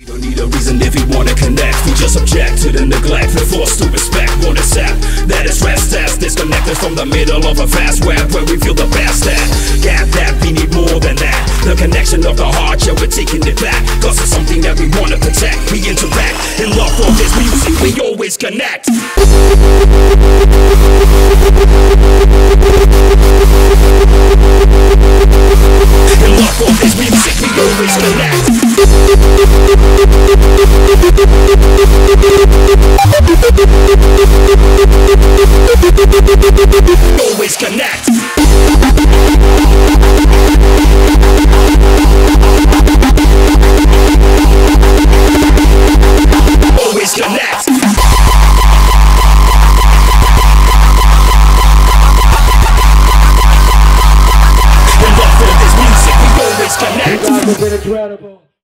We don't need a reason if we wanna connect. We just object to the neglect. We're forced to respect what is said. That is rest test. Disconnected from the middle of a vast web where we feel the best at. Get that, we need more than that. The connection of the heart, yeah, we're taking it back. Cause it's something that we wanna protect. We interact in love for this music, we always connect.